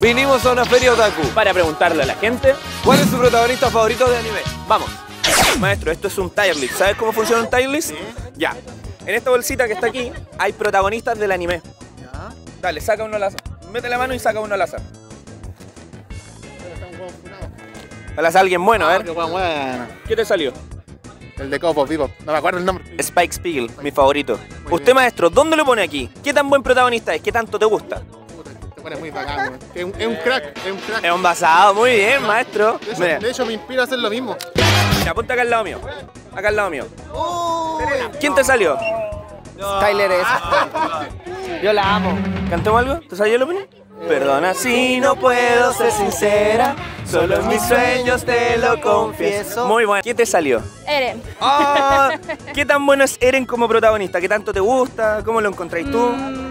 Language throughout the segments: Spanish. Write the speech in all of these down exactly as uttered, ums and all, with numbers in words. Vinimos a una feria otaku para preguntarle a la gente ¿cuál es su protagonista favorito de anime? Vamos. Maestro, esto es un tier list. ¿Sabes cómo funciona un tier list? Ya. En esta bolsita que está aquí hay protagonistas del anime. Dale, saca uno al azar. Mete la mano y saca uno al azar. Al azar alguien bueno, a ver. ¿Qué te salió? El de Cowboy Bebop. No me acuerdo el nombre. Spike Spiegel, mi favorito. Usted, maestro, ¿dónde lo pone aquí? ¿Qué tan buen protagonista es? ¿Qué tanto te gusta? Es muy bacán, es un, es un crack, es un crack. Es un basado, muy bien, maestro. De hecho, de hecho me inspira a hacer lo mismo. Mira, ponte acá al lado mío. Acá al lado mío. Oh, ¿quién te salió? No. Skyler es. Yo la amo. ¿Cantemos algo? ¿Te salió la opinión? Perdona si no puedo ser sincera, solo en mis sueños te lo confieso. Muy bueno. ¿Quién te salió? Eren. Oh, ¿qué tan bueno es Eren como protagonista? ¿Qué tanto te gusta? ¿Cómo lo encontráis tú? Mm.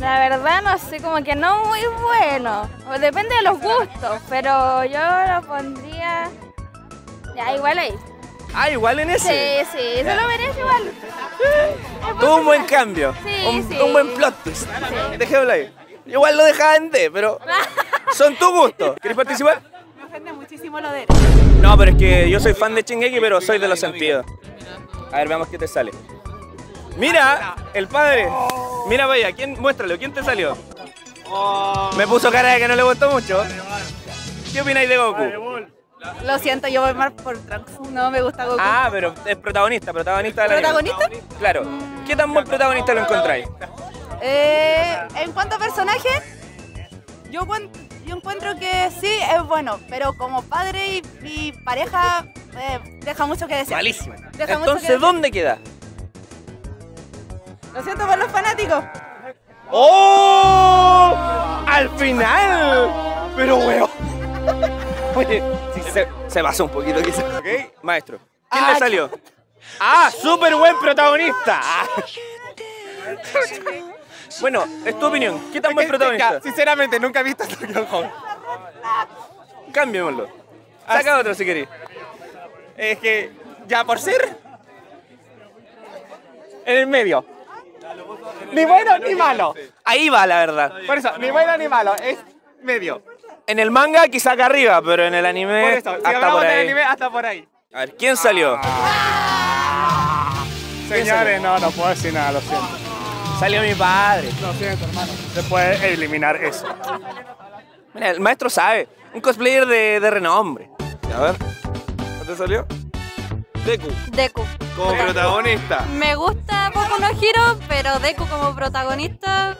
La verdad no sé, como que no muy bueno. Depende de los gustos, pero yo lo pondría... Ya, igual ahí. Ah, igual en ese. Sí, sí, se lo merece igual. Tuvo un buen cambio. Sí, un, sí. Un buen plot twist. Sí. Dejémoslo ahí. Igual lo dejaba en D, pero son tu gusto. ¿Querés participar? Me ofende muchísimo lo de Eren. No, pero es que yo soy fan de Shingeki, pero soy de los sentidos. A ver, veamos qué te sale. Mira, el padre. Mira, vaya, ¿quién? Muéstralo, ¿quién te salió? Oh. Me puso cara de que no le gustó mucho. ¿Qué opináis de Goku? Lo siento, yo voy más por Trunks. No me gusta Goku. Ah, pero es protagonista, protagonista de la ¿Protagonista? Anime. Claro. ¿Qué tan buen protagonista lo encontráis? Eh, en cuanto a personajes, yo, yo encuentro que sí, es bueno, pero como padre y, y pareja, eh, deja mucho que desear. Malísimo. Deja Entonces, que ¿dónde queda? Lo siento por los fanáticos. ¡Oh! ¡Al final! Pero weón. Oye, sí, se, se pasó un poquito quizás. ¿Ok? Maestro, ¿quién ah, le salió? ¡Ah! ¡Súper buen protagonista! Ah. Bueno, es tu opinión. ¿Qué tan buen protagonista? Sinceramente, nunca he visto a Tokyo Home. Cambiémoslo. Saca otro si querés. Es que, ya por ser... En el medio. Ni bueno ni malo. Ahí va la verdad. Por eso, ni bueno ni malo, es medio. En el manga quizá acá arriba, pero en el anime, por eso, si hasta, por ahí. El anime hasta por ahí. A ver, ¿quién salió? Ah. ¿Quién Señores, salió? no, no puedo decir nada, lo siento. Salió mi padre. Lo siento, hermano. Se puede eliminar eso. Mira, el maestro sabe. Un cosplayer de, de renombre. A ver, ¿no te salió? Deku. Deku. Como protagonista. Me gusta Goku no Hiro, pero Deku como protagonista.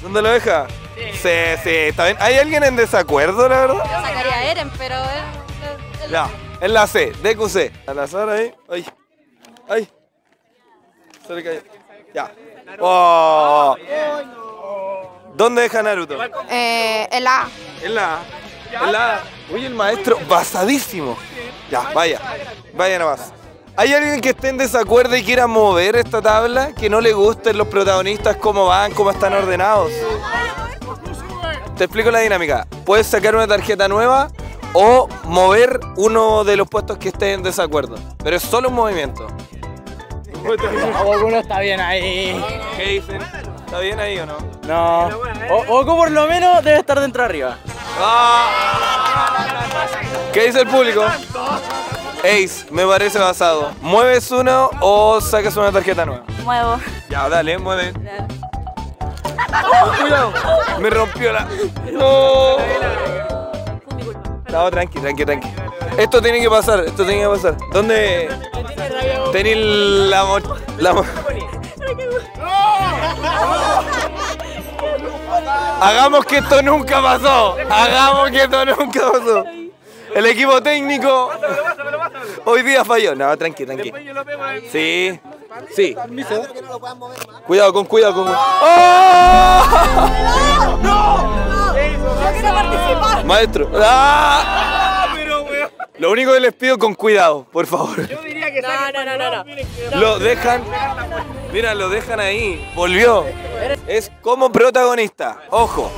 ¿Dónde lo deja? Sí, sí, sí está bien. ¿Hay alguien en desacuerdo, la verdad? Yo sacaría a Eren, pero él. No, es la C, Deku C. Al azar ahí. Ay. Ay. Se le cayó. Ya. Oh. ¿Dónde deja Naruto? Eh. En la A. En la A. En la A. Oye, el maestro, basadísimo. Ya, vaya. Vaya nomás. ¿Hay alguien que esté en desacuerdo y quiera mover esta tabla? ¿Que no le gusten los protagonistas, cómo van, cómo están ordenados? Te explico la dinámica. Puedes sacar una tarjeta nueva o mover uno de los puestos que esté en desacuerdo. Pero es solo un movimiento. Alguno está bien ahí. ¿Qué dicen? ¿Está bien ahí o no? No. Goku por lo menos debe estar dentro arriba. ¿Qué dice el público? Ace, me parece basado. ¿Mueves uno o sacas una tarjeta nueva? Muevo. Ya, dale, mueve. Dale. Oh, cuidado, me rompió la... ¡No! No, tranqui, tranqui, tranqui. Esto tiene que pasar, esto tiene que pasar. ¿Dónde...? Tenés la... Mo... la mo... Hagamos que esto nunca pasó. Hagamos que esto nunca pasó. El equipo técnico... Hoy día falló. No, tranqui, tranqui. Sí, sí. Cuidado, con cuidado, con cuidado. ¡Oh! ¡No! ¡No quiero participar! Maestro. ¡Ah! Lo único que les pido, con cuidado, por favor. Yo diría que no, no, no, no. Lo dejan... Mira, lo dejan ahí. Volvió. Es como protagonista. Ojo.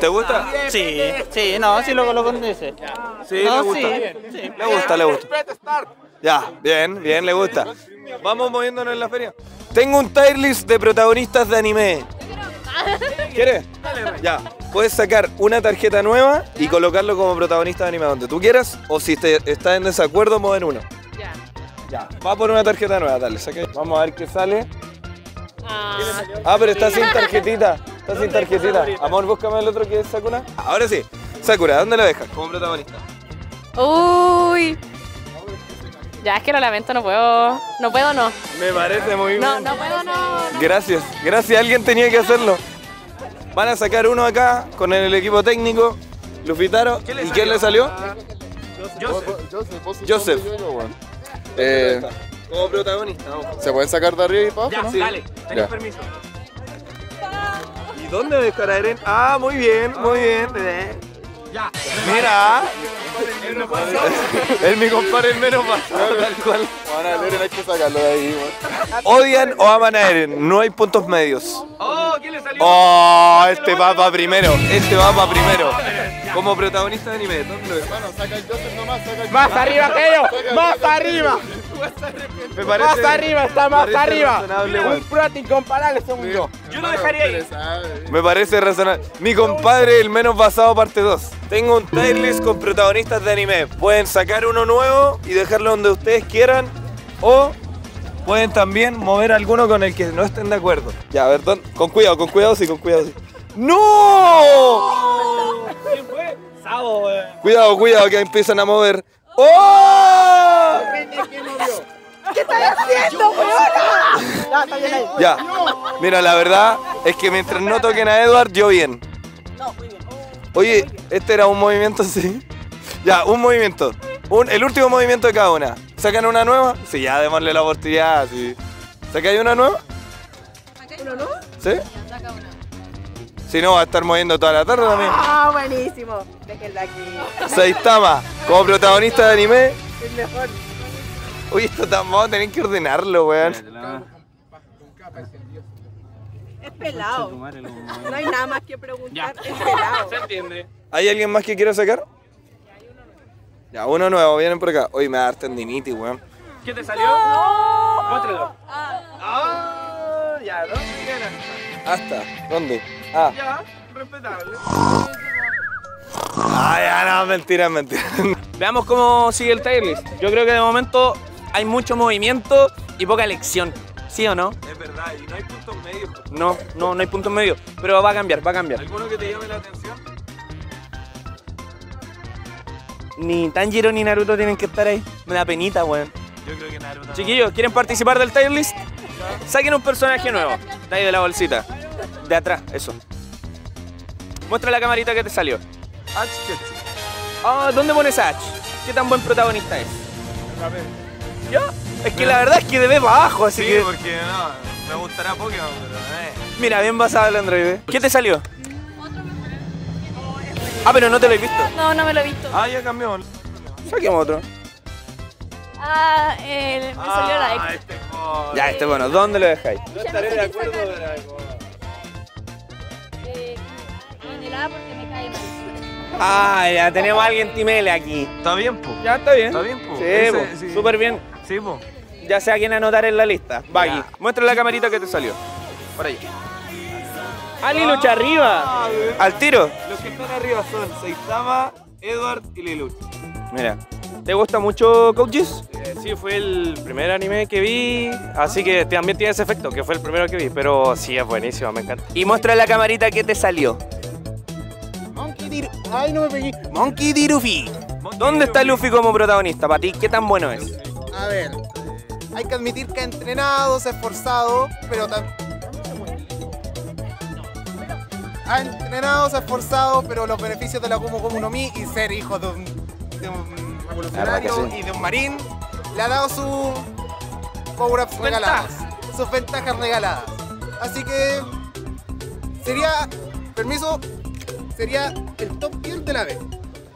¿Te gusta? Sí, sí, no, sí lo condice. Sí, no, le gusta. Sí, sí. Le gusta, le gusta. Ya, bien, bien, le gusta. Vamos moviéndonos en la feria. Tengo un tier list de protagonistas de anime. ¿Quieres? Dale, Rey. Ya. Puedes sacar una tarjeta nueva y colocarlo como protagonista de anime donde tú quieras, o si te estás en desacuerdo, mueven uno. Ya. Ya. Va por una tarjeta nueva, dale. Saque. Vamos a ver qué sale. Ah, ah pero está sin tarjetita. Está sin tarjetita. Amor, búscame el otro que es Sakura. Ahora sí. Sakura, ¿dónde la dejas como protagonista? Uy. Ya, es que lo lamento, no puedo. No puedo, no. Me parece muy bien. No, no puedo, no, no. Gracias, gracias. Alguien tenía que hacerlo. Van a sacar uno acá con el equipo técnico, Lufitaro. ¿Y salió? ¿Quién le salió? Ah, Joseph. Joseph. Joseph. Eh, como protagonista. Vamos. ¿Se pueden sacar de arriba y para abajo? Ya, ¿no? Sí. Dale, tenés ya. Permiso. ¿Y dónde dejar a Eren? Ah, muy bien, muy bien. Eh. Ya. Mira. Él no pasó. Él mi compadre el menos pasado, tal cual. Ahora Eren hay que sacarlo de ahí, man. Odian o aman a Eren, no hay puntos medios. Oh, ¿quién le salió? Oh, este va para primero, este va para primero. Como protagonista de anime, ¿dónde? Hermano, saca el Joseph nomás, saca el Más arriba, Geo, más arriba. Me parece, más arriba, está más arriba. Un prota incomparable, según yo. Yo lo dejaría ahí. Me parece razonable. Mi compadre el menos pasado, parte dos. Tengo un tier list con protagonistas de anime. Pueden sacar uno nuevo y dejarlo donde ustedes quieran. O pueden también mover alguno con el que no estén de acuerdo. Ya, a ver, don, con cuidado, con cuidado, sí, con cuidado, sí. ¡No! ¡Oh! ¿Quién fue? Sabo, eh. Cuidado, cuidado, que empiezan a mover. ¡Oh! ¿Quién movió? ¿Qué estás haciendo, weón? Ya, mira, la verdad es que mientras no toquen a Edward, yo bien. No, muy bien. Oye, este era un movimiento, sí. Ya, un movimiento. Un, el último movimiento de cada una. ¿Sacan una nueva? Sí, ya, démosle la oportunidad, sí. ¿Sacáis una nueva? ¿Una nueva? ¿Sí? Saca una. Si no, va a estar moviendo toda la tarde también. ¡Ah, buenísimo! Déjenla aquí. Saitama, como protagonista de anime. El mejor. Oye, esto está mal, tenés que ordenarlo, weón. Es pelado. No hay nada más que preguntar. Ya. Es pelado. Se entiende. ¿Hay alguien más que quiera sacar? Ya, uno nuevo. Vienen por acá. Hoy me da tendinitis, weón. ¿Qué te salió? ¡No! Móstralo. Ah. Oh, ya, ¿no? Hasta. ¿Dónde? Ah. Ya, respetable. Ah, ya, no, mentira, mentira. Veamos cómo sigue el tier list. Yo creo que de momento hay mucho movimiento y poca elección. ¿Sí o no? Es verdad, y no hay puntos medios. No, no, no hay puntos medios, pero va a cambiar, va a cambiar. ¿Alguno que te llame la atención? Ni Tanjiro ni Naruto tienen que estar ahí. Me da penita, weón. Yo creo que Naruto. Chiquillos, ¿quieren participar del tier list? Saquen un personaje nuevo. De ahí de la bolsita. De atrás, eso. Muestra la camarita que te salió. H. Ah, ¿dónde pones a H? ¿Qué tan buen protagonista es? ¿Ya? Es que la verdad es que de B para abajo, así sí, que... Sí, porque no, me gustará Pokémon, pero... Eh. Mira, bien basado el Android, ¿eh? ¿Qué te salió? Otro personaje. Ah, pero no te lo he visto. No, no me lo he visto. Ah, ya cambió. Saquemos otro. Ah, eh, me ah, salió la X. Ah, este por... Ya, este bueno. ¿Dónde lo dejáis? No estaré de acuerdo, pero algo. Eh, en el A porque me cae mal. Ah, ya, tenemos a alguien Timele aquí. Está bien, po. Ya, está bien. Está bien, po. Sí, po. Súper bien. Sí, po. Ya sé a quién anotar en la lista. Baggy, muestra la camarita que te salió. Por ahí. Ah, Lelouch arriba. Al tiro. Los que están arriba son Saitama, Edward y Lelouch. Mira. ¿Te gusta mucho Coaches? Eh, sí, fue el primer anime que vi. Así que también tiene ese efecto, que fue el primero que vi. Pero sí, es buenísimo, me encanta. Y muestra la camarita que te salió. Monkey D. Ay, no me pegué. Monkey D. Luffy. ¿Dónde está Luffy como protagonista? Para ti, ¿qué tan bueno es? A ver, hay que admitir que ha entrenado, se ha esforzado, pero también... Ha entrenado, se ha esforzado, pero los beneficios de la Gomu Gomu no Mi y ser hijo de un, de un revolucionario sí. y de un marín le ha dado sus power-ups regaladas, sus ventajas regaladas. Así que sería, permiso, sería el top diez de la vez.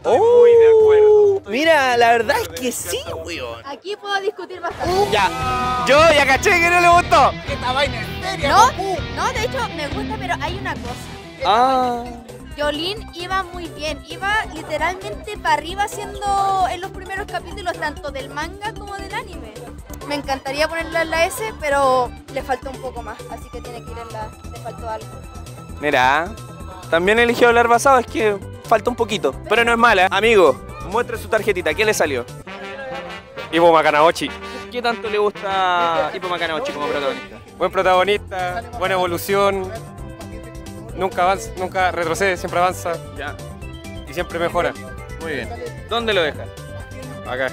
Estoy oh, muy de acuerdo. Estoy mira, la verdad es que sí, weón. Aquí puedo discutir bastante. Uh, ya. Yo ya caché que no le gustó. Esta vaina es seria. No, Goku. No, de hecho me gusta, pero hay una cosa. Ah. Yolín iba muy bien. Iba literalmente para arriba siendo en los primeros capítulos tanto del manga como del anime. Me encantaría ponerla en la S, pero le faltó un poco más. Así que tiene que ir en la... Le faltó algo. Mira, también eligió hablar basado, es que falta un poquito, pero no es mala. Amigo, muestre su tarjetita, ¿qué le salió? Ippo Makunouchi. ¿Qué tanto le gusta Ippo Makunouchi como protagonista? Buen protagonista, buena evolución, nunca avanza, nunca retrocede, siempre avanza. Ya. Y siempre mejora. Muy bien. ¿Dónde lo deja? Acá.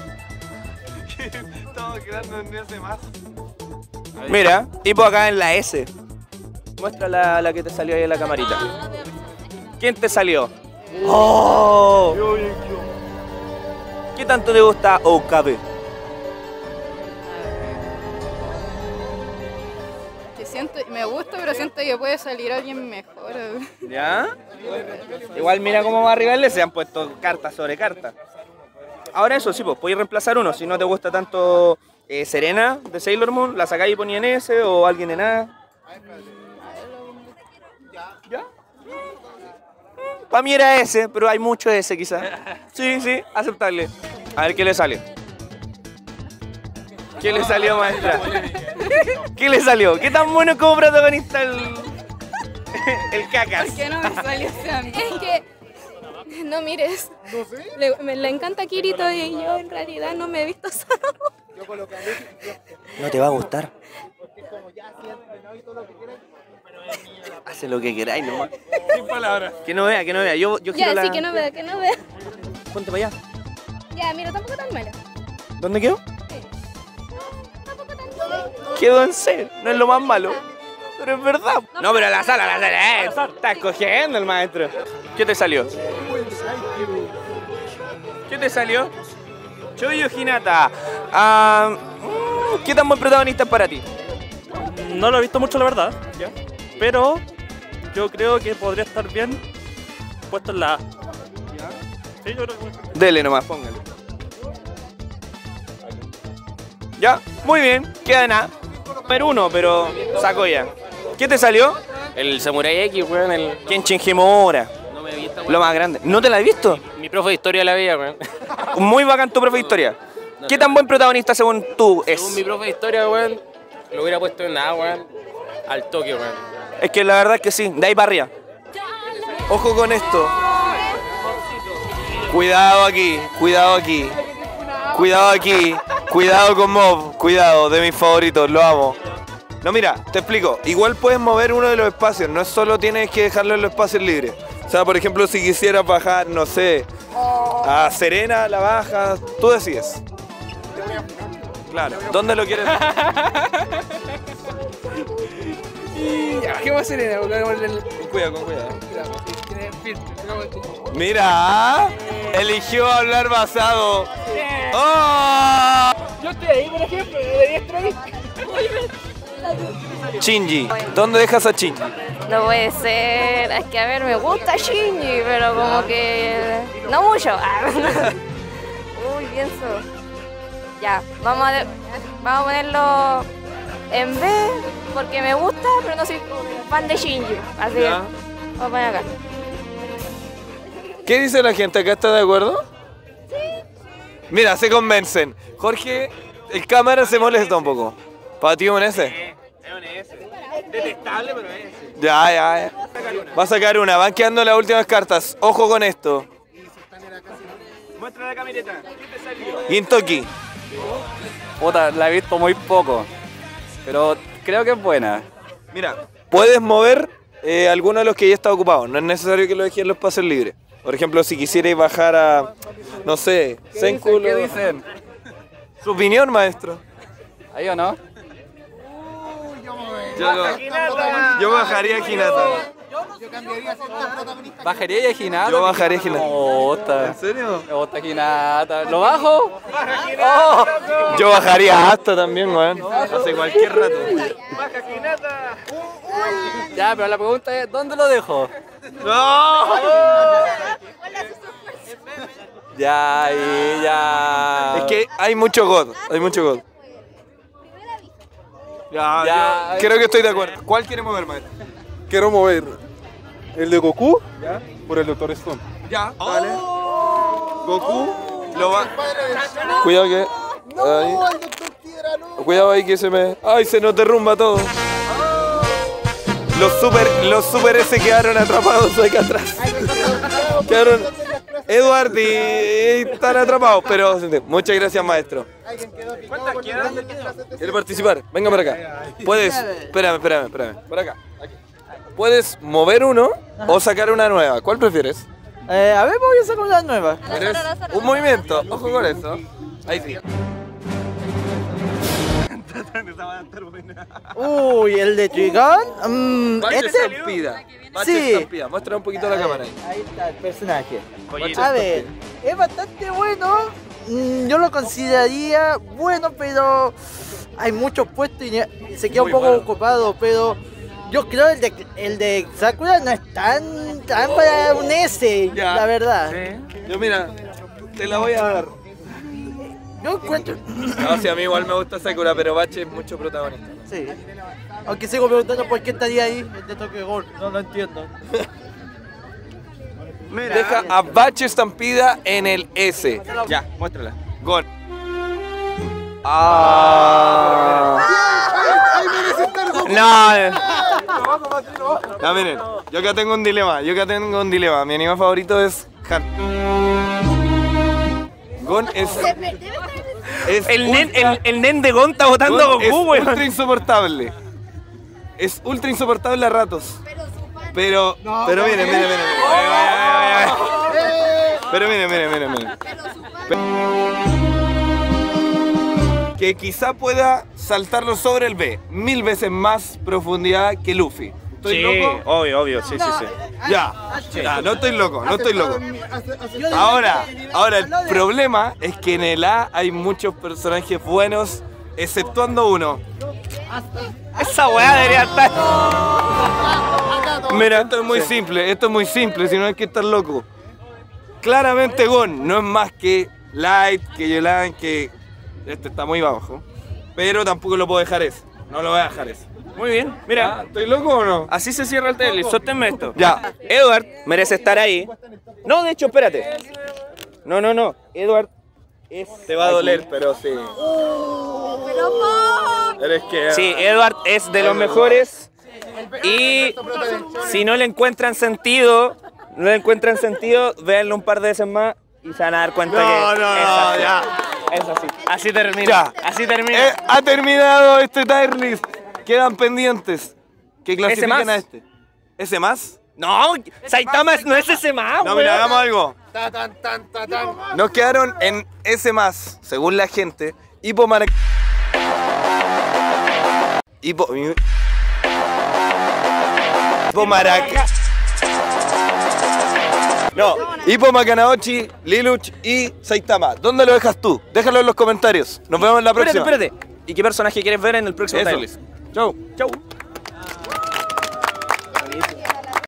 Estamos quedando en ese más. Mira, Ippo acá en la S. Muestra la, la que te salió ahí en la camarita. ¿Quién te salió? ¡Oh! ¿Qué tanto te gusta Okabe? Que siento, me gusta, pero siento que puede salir alguien mejor. ¿Ya? Igual mira cómo va arriba el S, se han puesto carta sobre carta. Ahora eso sí, pues podéis reemplazar uno. Si no te gusta tanto eh, Serena de Sailor Moon, la sacáis y ponía en S o alguien en A. ¿Ya? Para mí era ese, pero hay mucho ese quizás. Sí, sí, aceptable. A ver qué le sale. ¿Qué le salió, maestra? ¿Qué le salió? ¿Qué tan bueno como protagonista el, el cacas? ¿Por qué no me salió ese a mí? Es que, no mires, le, me, le encanta Kirito y yo en realidad no me he visto solo. No te va a gustar. Hace lo que queráis, nomás. Sin palabras. Que no vea, que no vea. Yo, yo quiero la... Ya, sí, que no vea, que no vea. Ponte para allá. Ya, mira, tampoco tan malo. ¿Dónde quedó? Sí. No, tampoco tan malo. Quedó en C, no es lo más malo. Pero es verdad. No, pero a la sala, a la sala. Eh, está escogiendo el maestro. ¿Qué te salió? ¿Qué te salió? Shōyō Hinata. Ah, ¿qué tan buen protagonista es para ti? No lo he visto mucho, la verdad. ¿Ya? Pero yo creo que podría estar bien puesto en la A. Sí, yo creo que... Dele nomás, póngale. Ya, muy bien, queda en A. Pero uno, pero saco ya. ¿Qué te salió? El Samurai X, weón, el... Kenshin Himura. No me he visto, weón. Lo más grande. ¿No te la has visto? Mi, mi profe de historia la veía, weón. Muy bacán tu profe de historia. No, ¿qué tan buen protagonista según tú es? Según mi profe de historia, weón, lo hubiera puesto en A, weón. Al toque, weón. Es que la verdad es que sí, de ahí para arriba. Ojo con esto. Cuidado aquí, cuidado aquí. Cuidado aquí, cuidado con Mob. Cuidado, de mis favoritos, lo amo. No, mira, te explico. Igual puedes mover uno de los espacios, no solo tienes que dejarlo en los espacios libres. O sea, por ejemplo, si quisieras bajar, no sé, a Serena, la bajas, tú decides. Claro, ¿dónde lo quieres? Ya, bajemos a Serena, con cuidado, con cuidado. Mira, eligió hablar basado. ¡Oh! Yo estoy ahí, por ejemplo, debería estar ahí. Shinji, ¿dónde dejas a Shinji? No puede ser, es que a ver, me gusta Shinji, pero como que... no mucho. Uy, pienso. Ya, vamos a, de... vamos a ponerlo... en B, porque me gusta, pero no soy fan de Shinji. Así que, vamos a poner acá. ¿Qué dice la gente? ¿Acá está de acuerdo? Sí. Mira, se convencen. Jorge, el cámara se molesta un poco. ¿Para ti un S? Sí, es un S. Detestable, pero es S. Ya, ya, ya. Va a sacar una. Van quedando las últimas cartas. Ojo con esto. Muestra la camioneta. ¿Qué te salió? Gintoki. Puta, la he visto muy poco. Pero creo que es buena. Mira, puedes mover eh, alguno de los que ya está ocupado. No es necesario que lo dejes en los pases libres. Por ejemplo, si quisierais bajar a... no sé, Senku... ¿Qué dicen? ¿Su opinión, maestro? ¿Ahí o no? Yo, lo, yo bajaría a Hinata. Yo cambiaría a protagonista. ¿Bajaría a Hinata? Yo bajaría a Hinata. Oh, ¿en serio? Me gusta Hinata. ¿Lo bajo? Oh, yo bajaría hasta también, weón. Hace cualquier rato. Baja Hinata. Ya, pero la pregunta es, ¿dónde lo dejo? ¡No! Ya, ahí, ya. Es que hay mucho God, hay mucho God. Ya, ya, creo que estoy de acuerdo. ¿Cuál quiere mover, maestro? Quiero mover el de Goku, ¿ya?, por el Doctor Stone. Ya, vale. Oh, Goku, oh, lo va... No, cuidado que... No, ahí. El Doctor Piedra, no. Cuidado ahí que se me... ¡Ay, se nos derrumba todo! Oh. Los super, los super S quedaron atrapados acá atrás. Quedaron Edward y, y están atrapados, pero muchas gracias, maestro. ¿Cuántas quedan? ¿Quieres participar? Venga para acá. Puedes, espérame, espérame, espérame. Por acá. Puedes mover uno o sacar una nueva. ¿Cuál prefieres? Eh, a ver, voy a sacar una nueva. Un movimiento, ojo con eso. Ahí sí. Uy, el de Trigón. Mm, Baches este... estampida. Baches sí. Estampida. Muestra un poquito a la ver, cámara. Ahí está el personaje. Oye, a ver, estampida. Es bastante bueno. Yo lo consideraría bueno, pero hay muchos puestos y se queda muy un poco bueno. Ocupado. Pero yo creo el de, el de Sakura no es tan, tan oh, para un S, ya. La verdad. Sí. Yo mira, te la voy a dar. No encuentro. No, sí, a mí igual me gusta Sakura, pero Bache es mucho protagonista. Sí. Aunque sigo preguntando por qué estaría ahí el de toque de gol. No lo entiendo. Mira. Deja a Bache estampida en el S. Ya, muéstrala. Gol. Ah. Ahí merece estar Goku. No. No, miren. Yo acá tengo un dilema. Yo acá tengo un dilema. Mi anime favorito es Han. Gon es, es el, ultra, nen, el, el nen de Gon está votando a Goku, es güey. Es ultra insoportable. Es ultra insoportable a ratos. Pero, no, pero miren, miren, miren. Pero miren, miren, miren, miren. Que quizá pueda saltarlo sobre el B. Mil veces más profundidad que Luffy. ¿Estoy sí, loco? Obvio, obvio, sí, no, sí, sí. Ya, ya, no estoy loco, no estoy loco. Ahora, ahora el problema es que en el A hay muchos personajes buenos, exceptuando uno. Esa weá debería estar. Mira, esto es muy simple, esto es muy simple, si no hay que estar loco. Claramente Gon no es más que Light, que Yolín, que... Este está muy bajo, pero tampoco lo puedo dejar ese, no lo voy a dejar ese. Muy bien, mira. Ah, ¿estoy loco o no? Así se cierra el tele, sosténme esto. Ya, Edward merece estar ahí. No, de hecho, espérate. No, no, no, Edward es... Te va a doler, pero sí. ¡Oh! ¡Pero no! Eres que... Sí, Edward es de los mejores. Y si no le encuentran sentido, no le encuentran sentido, véanlo un par de veces más y se van a dar cuenta no, que... No, no, no, ya. Es así. Así termina, ya. Así termina. Eh, ha terminado este tier list. Quedan pendientes que clasifiquen a este. ¿Ese más? No, Saitama no es ese más, güey. No, mira, hagamos algo. Nos quedaron en ese más, según la gente. Ippo Makunouchi. Ippo. Ippo Makunouchi. No, Ippo Makunouchi, Lelouch y Saitama. ¿Dónde lo dejas tú? Déjalo en los comentarios. Nos vemos en la próxima. Espérate, espérate. ¿Y qué personaje quieres ver en el próximo tier list? Chau, chau.